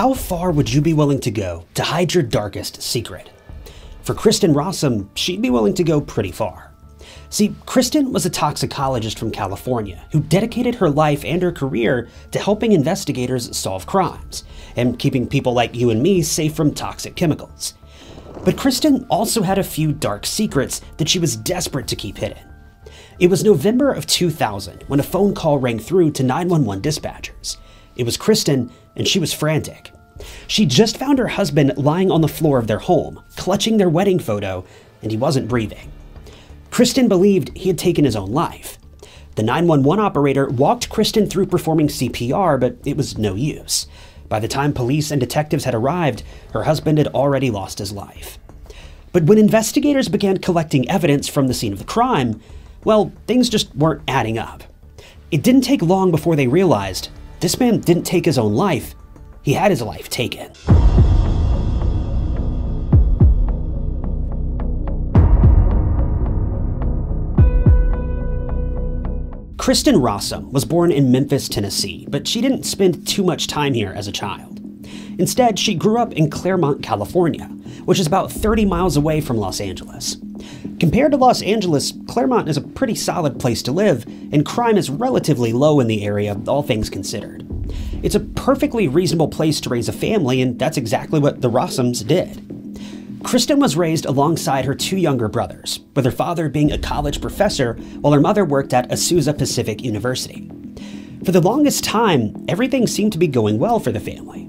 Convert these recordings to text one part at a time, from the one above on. How far would you be willing to go to hide your darkest secret? For Kristin Rossum, she'd be willing to go pretty far. See, Kristin was a toxicologist from California who dedicated her life and her career to helping investigators solve crimes and keeping people like you and me safe from toxic chemicals. But Kristin also had a few dark secrets that she was desperate to keep hidden. It was November of 2000 when a phone call rang through to 911 dispatchers. It was Kristin, and she was frantic. She just found her husband lying on the floor of their home, clutching their wedding photo, and he wasn't breathing. Kristin believed he had taken his own life. The 911 operator walked Kristin through performing CPR, but it was no use. By the time police and detectives had arrived, her husband had already lost his life. But when investigators began collecting evidence from the scene of the crime, well, things just weren't adding up. It didn't take long before they realized this man didn't take his own life. He had his life taken. Kristin Rossum was born in Memphis, Tennessee, but she didn't spend too much time here as a child. Instead, she grew up in Claremont, California, which is about 30 miles away from Los Angeles. Compared to Los Angeles, Claremont is a pretty solid place to live, and crime is relatively low in the area, all things considered. It's a perfectly reasonable place to raise a family, and that's exactly what the Rossums did. Kristin was raised alongside her two younger brothers, with her father being a college professor while her mother worked at Azusa Pacific University. For the longest time, everything seemed to be going well for the family.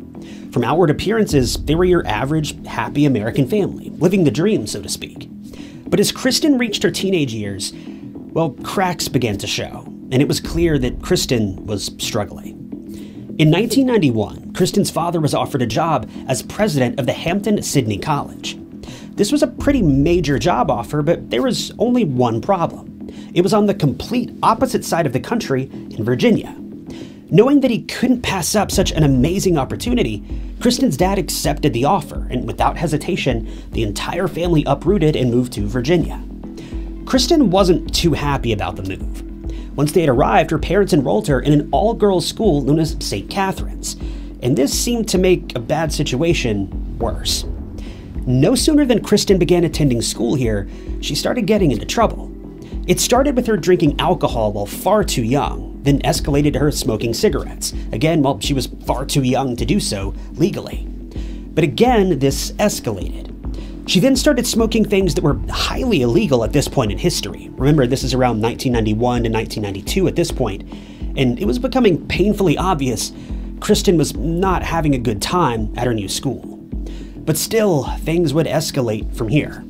From outward appearances, they were your average, happy American family, living the dream, so to speak. But as Kristin reached her teenage years, well, cracks began to show, and it was clear that Kristin was struggling. In 1991, Kristin's father was offered a job as president of the Hampton-Sydney College. This was a pretty major job offer, but there was only one problem. It was on the complete opposite side of the country in Virginia. Knowing that he couldn't pass up such an amazing opportunity, Kristin's dad accepted the offer, and without hesitation, the entire family uprooted and moved to Virginia. Kristin wasn't too happy about the move. Once they had arrived, her parents enrolled her in an all-girls school known as St. Catherine's, and this seemed to make a bad situation worse. No sooner than Kristin began attending school here, she started getting into trouble. It started with her drinking alcohol while far too young, then escalated to her smoking cigarettes, again while she was far too young to do so legally. But again, this escalated. She then started smoking things that were highly illegal at this point in history. Remember, this is around 1991 to 1992 at this point, and it was becoming painfully obvious Kristin was not having a good time at her new school. But still, things would escalate from here.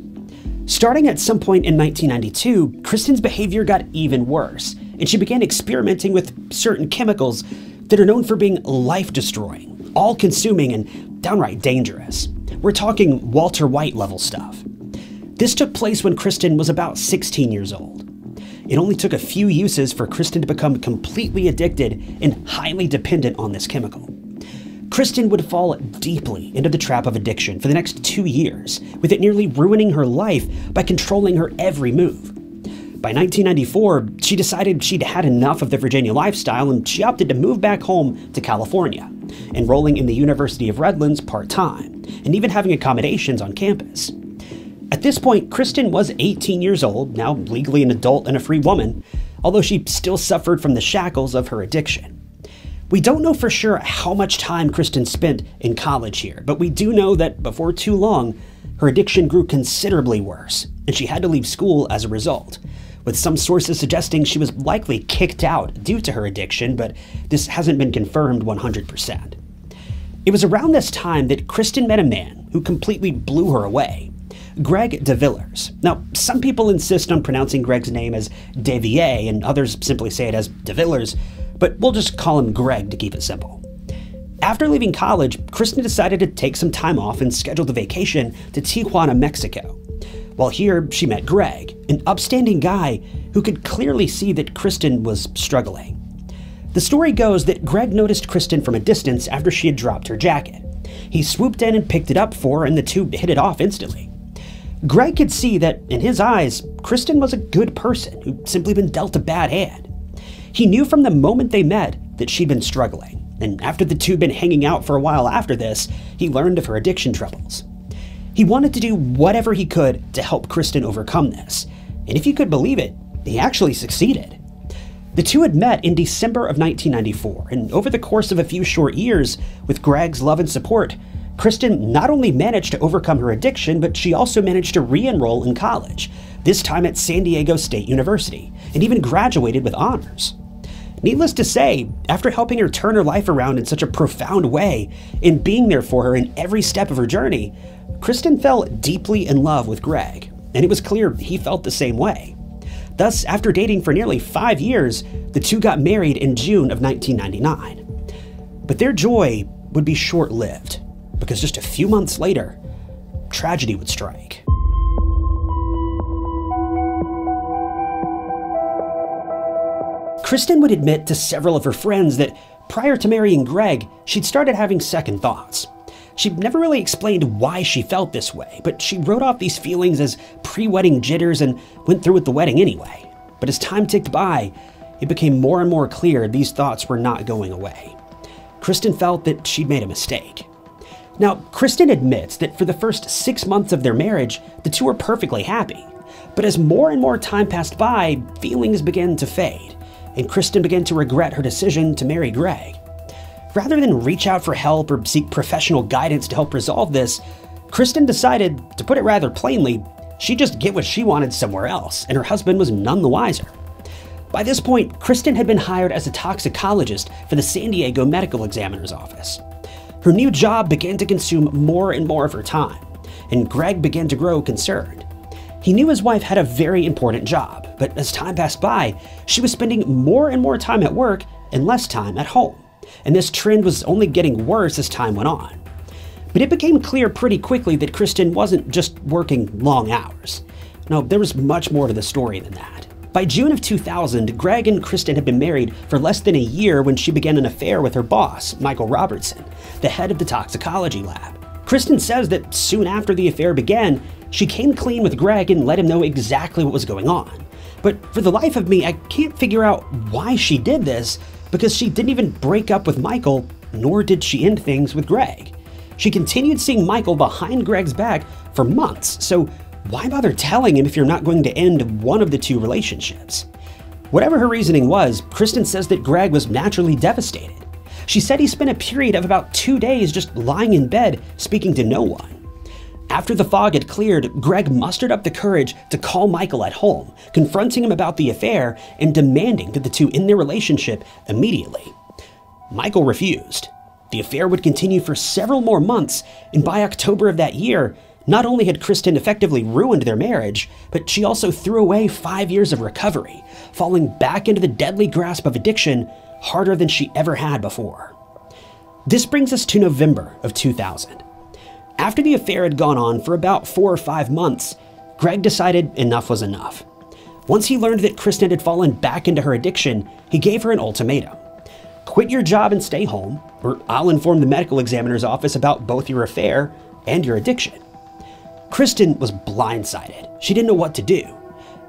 Starting at some point in 1992, Kristin's behavior got even worse, and she began experimenting with certain chemicals that are known for being life-destroying, all-consuming, and downright dangerous. We're talking Walter White level stuff. This took place when Kristin was about 16 years old. It only took a few uses for Kristin to become completely addicted and highly dependent on this chemical. Kristin would fall deeply into the trap of addiction for the next 2 years, with it nearly ruining her life by controlling her every move. By 1994, she decided she'd had enough of the Virginia lifestyle, and she opted to move back home to California, enrolling in the University of Redlands part-time, and even having accommodations on campus. At this point, Kristin was 18 years old, now legally an adult and a free woman, although she still suffered from the shackles of her addiction. We don't know for sure how much time Kristin spent in college here, but we do know that before too long, her addiction grew considerably worse, and she had to leave school as a result, with some sources suggesting she was likely kicked out due to her addiction, but this hasn't been confirmed 100%. It was around this time that Kristin met a man who completely blew her away, Greg De Villers. Now, some people insist on pronouncing Greg's name as De Villiers, and others simply say it as De Villers, but we'll just call him Greg to keep it simple. After leaving college, Kristin decided to take some time off and scheduled a vacation to Tijuana, Mexico. While here, she met Greg, an upstanding guy who could clearly see that Kristin was struggling. The story goes that Greg noticed Kristin from a distance after she had dropped her jacket. He swooped in and picked it up for her, and the two hit it off instantly. Greg could see that, in his eyes, Kristin was a good person who'd simply been dealt a bad hand. He knew from the moment they met that she'd been struggling, and after the two had been hanging out for a while after this, he learned of her addiction troubles. He wanted to do whatever he could to help Kristin overcome this, and if you could believe it, he actually succeeded. The two had met in December of 1994, and over the course of a few short years, with Greg's love and support, Kristin not only managed to overcome her addiction, but she also managed to re-enroll in college, this time at San Diego State University, and even graduated with honors. Needless to say, after helping her turn her life around in such a profound way and being there for her in every step of her journey, Kristin fell deeply in love with Greg, and it was clear he felt the same way. Thus, after dating for nearly 5 years, the two got married in June of 1999. But their joy would be short-lived, because just a few months later, tragedy would strike. Kristin would admit to several of her friends that prior to marrying Greg, she'd started having second thoughts. She never really explained why she felt this way, but she wrote off these feelings as pre-wedding jitters and went through with the wedding anyway. But as time ticked by, it became more and more clear these thoughts were not going away. Kristin felt that she'd made a mistake. Now, Kristin admits that for the first 6 months of their marriage, the two were perfectly happy. But as more and more time passed by, feelings began to fade, and Kristin began to regret her decision to marry Greg. Rather than reach out for help or seek professional guidance to help resolve this, Kristin decided, to put it rather plainly, she'd just get what she wanted somewhere else, and her husband was none the wiser. By this point, Kristin had been hired as a toxicologist for the San Diego Medical Examiner's Office. Her new job began to consume more and more of her time, and Greg began to grow concerned. He knew his wife had a very important job, but as time passed by, she was spending more and more time at work and less time at home. And this trend was only getting worse as time went on. But it became clear pretty quickly that Kristin wasn't just working long hours. No, there was much more to the story than that. By June of 2000, Greg and Kristin had been married for less than a year when she began an affair with her boss, Michael Robertson, the head of the toxicology lab. Kristin says that soon after the affair began, she came clean with Greg and let him know exactly what was going on. But for the life of me, I can't figure out why she did this, because she didn't even break up with Michael, nor did she end things with Greg. She continued seeing Michael behind Greg's back for months, so why bother telling him if you're not going to end one of the two relationships? Whatever her reasoning was, Kristin says that Greg was naturally devastated. She said he spent a period of about 2 days just lying in bed, speaking to no one. After the fog had cleared, Greg mustered up the courage to call Michael at home, confronting him about the affair and demanding that the two end their relationship immediately. Michael refused. The affair would continue for several more months, and by October of that year, not only had Kristin effectively ruined their marriage, but she also threw away 5 years of recovery, falling back into the deadly grasp of addiction harder than she ever had before. This brings us to November of 2000. After the affair had gone on for about 4 or 5 months, Greg decided enough was enough. Once he learned that Kristin had fallen back into her addiction, he gave her an ultimatum. Quit your job and stay home, or I'll inform the medical examiner's office about both your affair and your addiction. Kristin was blindsided. She didn't know what to do.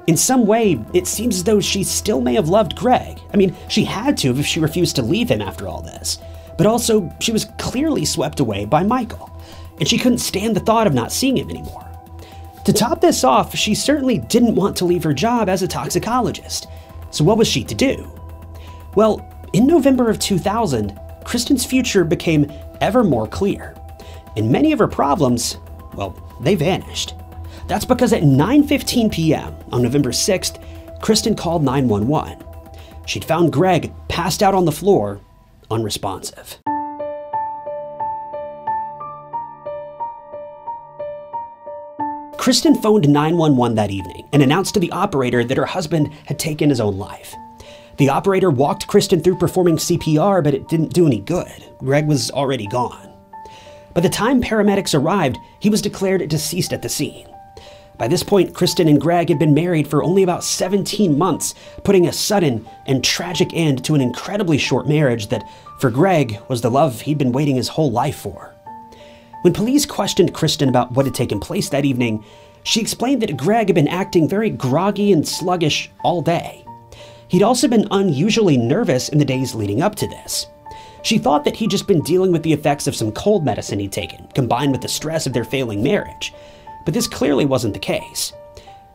In some way, it seems as though she still may have loved Greg. I mean, she had to if she refused to leave him after all this. But also, she was clearly swept away by Michael, and she couldn't stand the thought of not seeing him anymore. To top this off, she certainly didn't want to leave her job as a toxicologist. So what was she to do? Well, in November of 2000, Kristin's future became ever more clear, and many of her problems, well, they vanished. That's because at 9:15 p.m. on November 6th, Kristin called 911. She'd found Greg passed out on the floor, unresponsive. Kristin phoned 911 that evening and announced to the operator that her husband had taken his own life. The operator walked Kristin through performing CPR, but it didn't do any good. Greg was already gone. By the time paramedics arrived, he was declared deceased at the scene. By this point, Kristin and Greg had been married for only about 17 months, putting a sudden and tragic end to an incredibly short marriage that, for Greg, was the love he'd been waiting his whole life for. When police questioned Kristin about what had taken place that evening, she explained that Greg had been acting very groggy and sluggish all day. He'd also been unusually nervous in the days leading up to this. She thought that he'd just been dealing with the effects of some cold medicine he'd taken, combined with the stress of their failing marriage. But this clearly wasn't the case.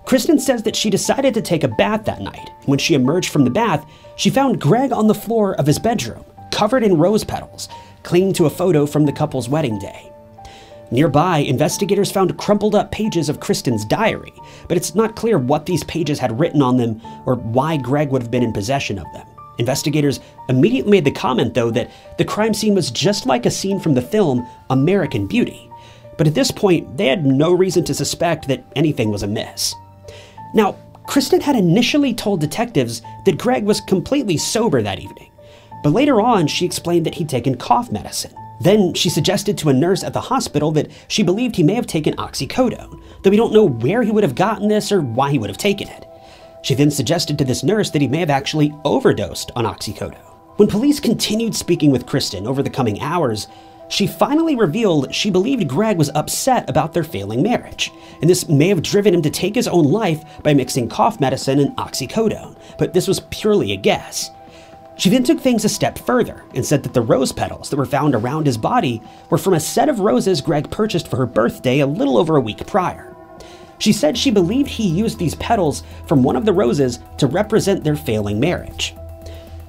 Kristin says that she decided to take a bath that night. When she emerged from the bath, she found Greg on the floor of his bedroom, covered in rose petals, clinging to a photo from the couple's wedding day. Nearby, investigators found crumpled up pages of Kristin's diary, but it's not clear what these pages had written on them or why Greg would have been in possession of them. Investigators immediately made the comment, though, that the crime scene was just like a scene from the film American Beauty. But at this point, they had no reason to suspect that anything was amiss. Now, Kristin had initially told detectives that Greg was completely sober that evening, but later on she explained that he'd taken cough medicine. Then she suggested to a nurse at the hospital that she believed he may have taken oxycodone, though we don't know where he would have gotten this or why he would have taken it. She then suggested to this nurse that he may have actually overdosed on oxycodone. When police continued speaking with Kristin over the coming hours, she finally revealed she believed Greg was upset about their failing marriage, and this may have driven him to take his own life by mixing cough medicine and oxycodone, but this was purely a guess. She then took things a step further and said that the rose petals that were found around his body were from a set of roses Greg purchased for her birthday a little over a week prior. She said she believed he used these petals from one of the roses to represent their failing marriage.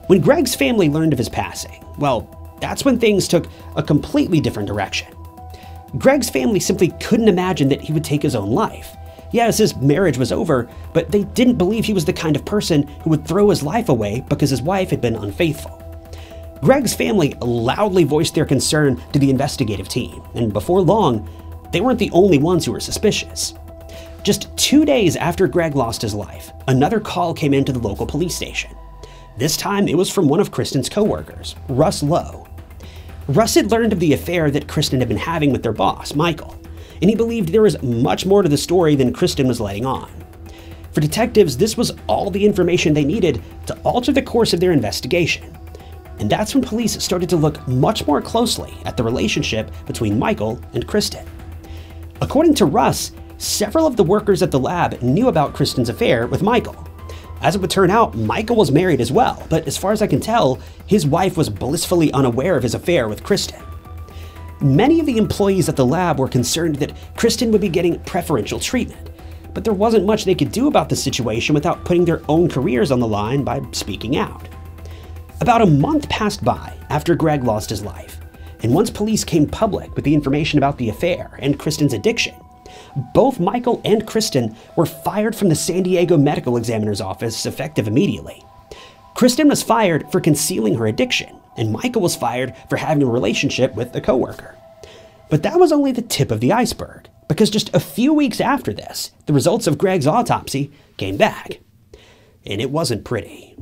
When Greg's family learned of his passing, well, that's when things took a completely different direction. Greg's family simply couldn't imagine that he would take his own life. Yes, his marriage was over, but they didn't believe he was the kind of person who would throw his life away because his wife had been unfaithful. Greg's family loudly voiced their concern to the investigative team, and before long, they weren't the only ones who were suspicious. Just 2 days after Greg lost his life, another call came into the local police station. This time, it was from one of Kristin's coworkers, Russ Lowe. Russ had learned of the affair that Kristin had been having with their boss, Michael, and he believed there was much more to the story than Kristin was letting on. For detectives, this was all the information they needed to alter the course of their investigation. And that's when police started to look much more closely at the relationship between Michael and Kristin. According to Russ, several of the workers at the lab knew about Kristin's affair with Michael. As it would turn out, Michael was married as well, but as far as I can tell, his wife was blissfully unaware of his affair with Kristin. Many of the employees at the lab were concerned that Kristin would be getting preferential treatment, but there wasn't much they could do about the situation without putting their own careers on the line by speaking out. About a month passed by after Greg lost his life, and once police came public with the information about the affair and Kristin's addiction, both Michael and Kristin were fired from the San Diego Medical Examiner's Office, effective immediately. Kristin was fired for concealing her addiction, and Michael was fired for having a relationship with a coworker. But that was only the tip of the iceberg, because just a few weeks after this, the results of Greg's autopsy came back. And it wasn't pretty.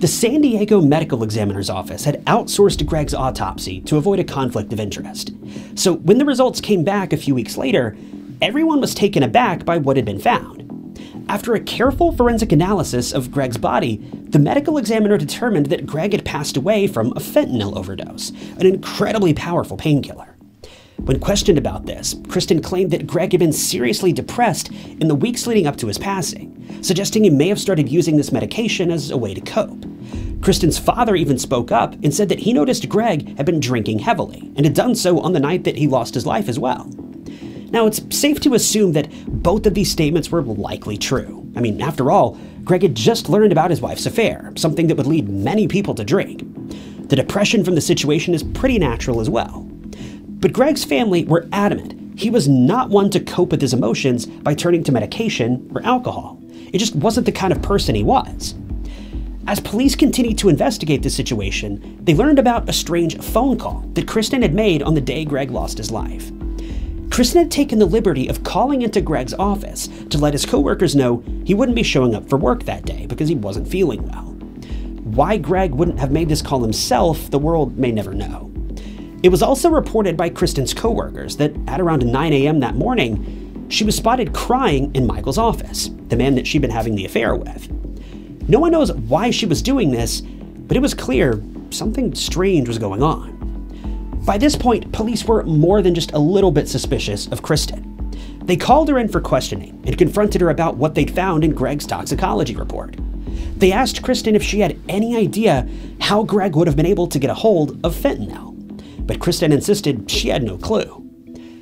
The San Diego Medical Examiner's Office had outsourced Greg's autopsy to avoid a conflict of interest. So when the results came back a few weeks later, everyone was taken aback by what had been found. After a careful forensic analysis of Greg's body, the medical examiner determined that Greg had passed away from a fentanyl overdose, an incredibly powerful painkiller. When questioned about this, Kristin claimed that Greg had been seriously depressed in the weeks leading up to his passing, suggesting he may have started using this medication as a way to cope. Kristin's father even spoke up and said that he noticed Greg had been drinking heavily and had done so on the night that he lost his life as well. Now, it's safe to assume that both of these statements were likely true. I mean, after all, Greg had just learned about his wife's affair, something that would lead many people to drink. The depression from the situation is pretty natural as well. But Greg's family were adamant he was not one to cope with his emotions by turning to medication or alcohol. It just wasn't the kind of person he was. As police continued to investigate the situation, they learned about a strange phone call that Kristin had made on the day Greg lost his life. Kristin had taken the liberty of calling into Greg's office to let his coworkers know he wouldn't be showing up for work that day because he wasn't feeling well. Why Greg wouldn't have made this call himself, the world may never know. It was also reported by Kristin's coworkers that at around 9 a.m. that morning, she was spotted crying in Michael's office, the man that she'd been having the affair with. No one knows why she was doing this, but it was clear something strange was going on. By this point, police were more than just a little bit suspicious of Kristin. They called her in for questioning and confronted her about what they'd found in Greg's toxicology report. They asked Kristin if she had any idea how Greg would have been able to get a hold of fentanyl, but Kristin insisted she had no clue.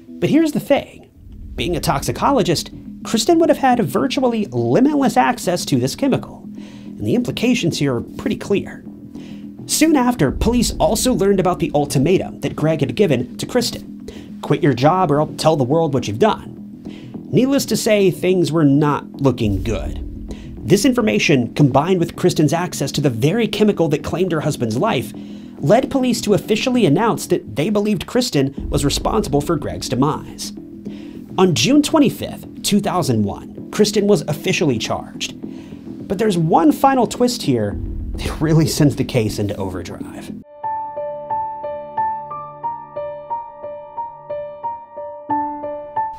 But here's the thing, being a toxicologist, Kristin would have had virtually limitless access to this chemical, and the implications here are pretty clear. Soon after, police also learned about the ultimatum that Greg had given to Kristin. Quit your job or I'll tell the world what you've done. Needless to say, things were not looking good. This information, combined with Kristin's access to the very chemical that claimed her husband's life, led police to officially announce that they believed Kristin was responsible for Greg's demise. On June 25th, 2001, Kristin was officially charged. But there's one final twist here that really sends the case into overdrive.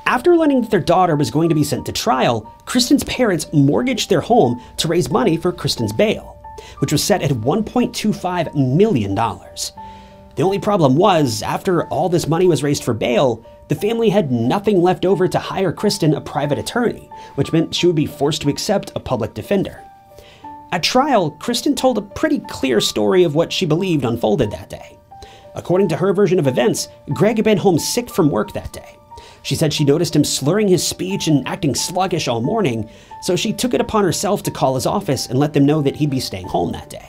After learning that their daughter was going to be sent to trial, Kristin's parents mortgaged their home to raise money for Kristin's bail, which was set at $1.25 million. The only problem was, after all this money was raised for bail, the family had nothing left over to hire Kristin a private attorney, which meant she would be forced to accept a public defender. At trial, Kristin told a pretty clear story of what she believed unfolded that day. According to her version of events, Greg had been home sick from work that day. She said she noticed him slurring his speech and acting sluggish all morning, so she took it upon herself to call his office and let them know that he'd be staying home that day.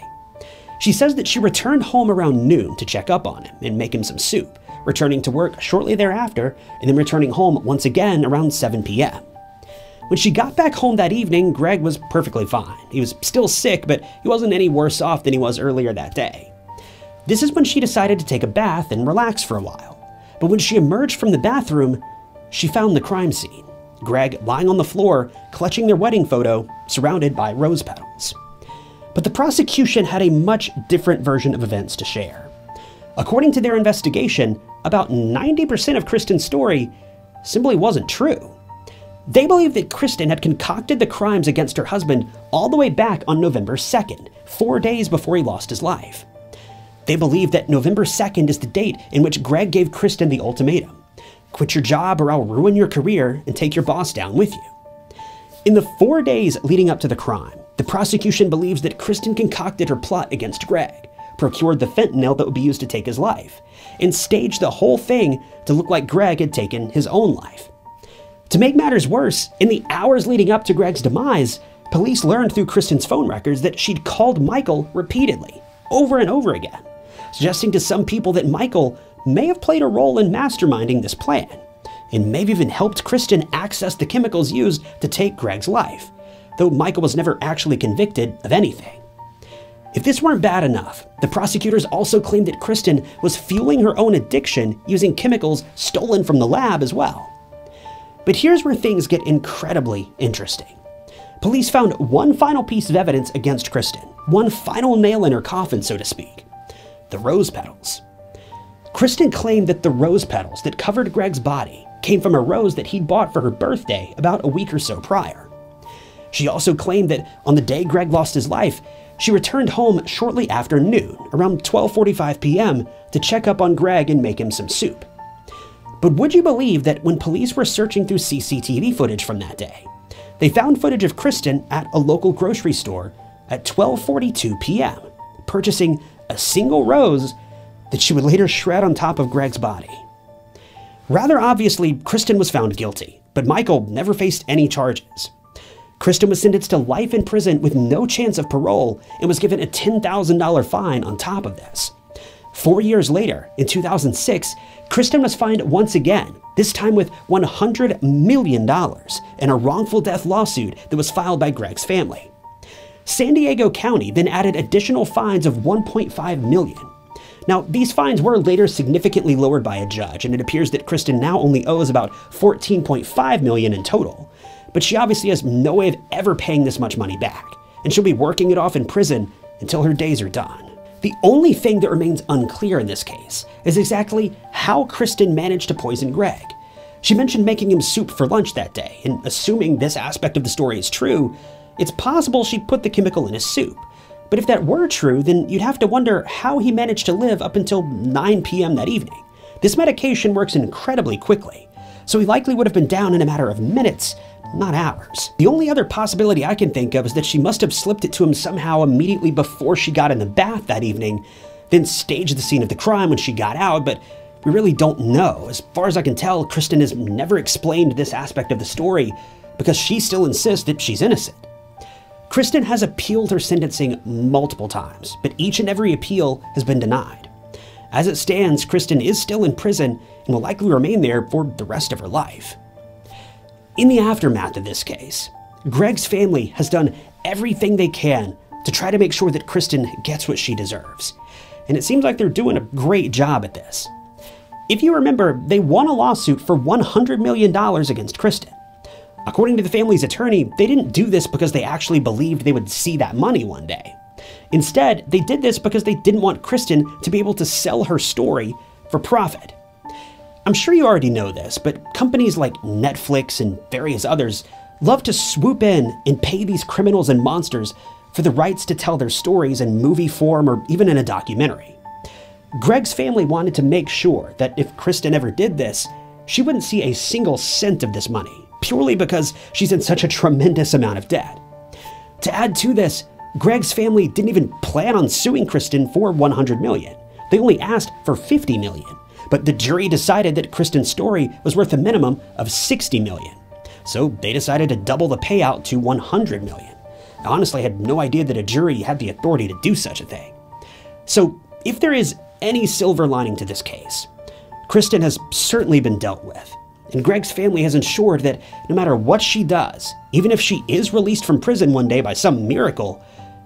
She says that she returned home around noon to check up on him and make him some soup, returning to work shortly thereafter and then returning home once again around 7 p.m. When she got back home that evening, Greg was perfectly fine. He was still sick, but he wasn't any worse off than he was earlier that day. This is when she decided to take a bath and relax for a while, but when she emerged from the bathroom, she found the crime scene, Greg lying on the floor, clutching their wedding photo, surrounded by rose petals. But the prosecution had a much different version of events to share. According to their investigation, about 90% of Kristin's story simply wasn't true. They believe that Kristin had concocted the crimes against her husband all the way back on November 2nd, 4 days before he lost his life. They believe that November 2nd is the date in which Greg gave Kristin the ultimatum. Quit your job or I'll ruin your career and take your boss down with you. In the 4 days leading up to the crime, the prosecution believes that Kristin concocted her plot against Greg, procured the fentanyl that would be used to take his life, and staged the whole thing to look like Greg had taken his own life. To make matters worse, in the hours leading up to Greg's demise, police learned through Kristin's phone records that she'd called Michael repeatedly, over and over again, suggesting to some people that Michael may have played a role in masterminding this plan, and may have even helped Kristin access the chemicals used to take Greg's life, though Michael was never actually convicted of anything. If this weren't bad enough, the prosecutors also claimed that Kristin was fueling her own addiction using chemicals stolen from the lab as well. But here's where things get incredibly interesting. Police found one final piece of evidence against Kristin, one final nail in her coffin, so to speak, the rose petals. Kristin claimed that the rose petals that covered Greg's body came from a rose that he'd bought for her birthday about a week or so prior. She also claimed that on the day Greg lost his life, she returned home shortly after noon, around 12:45 p.m., to check up on Greg and make him some soup. But would you believe that when police were searching through CCTV footage from that day, they found footage of Kristin at a local grocery store at 12:42 p.m., purchasing a single rose that she would later shred on top of Greg's body. Rather obviously, Kristin was found guilty, but Michael never faced any charges. Kristin was sentenced to life in prison with no chance of parole and was given a $10,000 fine on top of this. 4 years later, in 2006, Kristin was fined once again, this time with $100 million in a wrongful death lawsuit that was filed by Greg's family. San Diego County then added additional fines of $1.5 million. Now, these fines were later significantly lowered by a judge, and it appears that Kristin now only owes about $14.5 million in total. But she obviously has no way of ever paying this much money back, and she'll be working it off in prison until her days are done. The only thing that remains unclear in this case is exactly how Kristin managed to poison Greg. She mentioned making him soup for lunch that day, and assuming this aspect of the story is true, it's possible she put the chemical in his soup. But if that were true, then you'd have to wonder how he managed to live up until 9 p.m. that evening. This medication works incredibly quickly, so he likely would have been down in a matter of minutes, not hours. The only other possibility I can think of is that she must have slipped it to him somehow immediately before she got in the bath that evening, then staged the scene of the crime when she got out, but we really don't know. As far as I can tell, Kristin has never explained this aspect of the story because she still insists that she's innocent. Kristin has appealed her sentencing multiple times, but each and every appeal has been denied. As it stands, Kristin is still in prison and will likely remain there for the rest of her life. In the aftermath of this case, Greg's family has done everything they can to try to make sure that Kristin gets what she deserves, and it seems like they're doing a great job at this. If you remember, they won a lawsuit for $100 million against Kristin. According to the family's attorney, they didn't do this because they actually believed they would see that money one day. Instead, they did this because they didn't want Kristin to be able to sell her story for profit. I'm sure you already know this, but companies like Netflix and various others love to swoop in and pay these criminals and monsters for the rights to tell their stories in movie form or even in a documentary. Greg's family wanted to make sure that if Kristin ever did this, she wouldn't see a single cent of this money, purely because she's in such a tremendous amount of debt. To add to this, Greg's family didn't even plan on suing Kristin for $100 million. They only asked for $50 million, but the jury decided that Kristin's story was worth a minimum of $60 million. So they decided to double the payout to $100 million. I honestly had no idea that a jury had the authority to do such a thing. So if there is any silver lining to this case, Kristin has certainly been dealt with, and Greg's family has ensured that no matter what she does, even if she is released from prison one day by some miracle,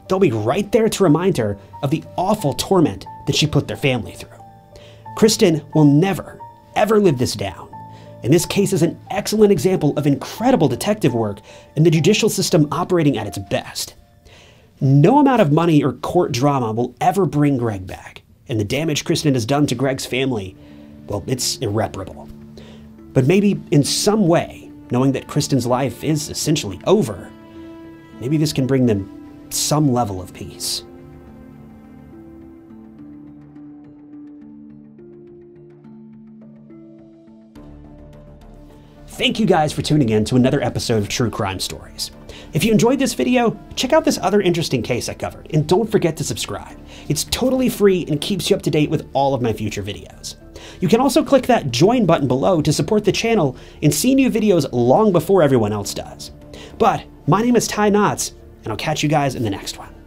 they'll be right there to remind her of the awful torment that she put their family through. Kristin will never, ever live this down, and this case is an excellent example of incredible detective work and the judicial system operating at its best. No amount of money or court drama will ever bring Greg back, and the damage Kristin has done to Greg's family, well, it's irreparable. But maybe in some way, knowing that Kristin's life is essentially over, maybe this can bring them some level of peace. Thank you guys for tuning in to another episode of True Crime Stories. If you enjoyed this video, check out this other interesting case I covered, and don't forget to subscribe. It's totally free and keeps you up to date with all of my future videos. You can also click that join button below to support the channel and see new videos long before everyone else does. But my name is Ty Notts, and I'll catch you guys in the next one.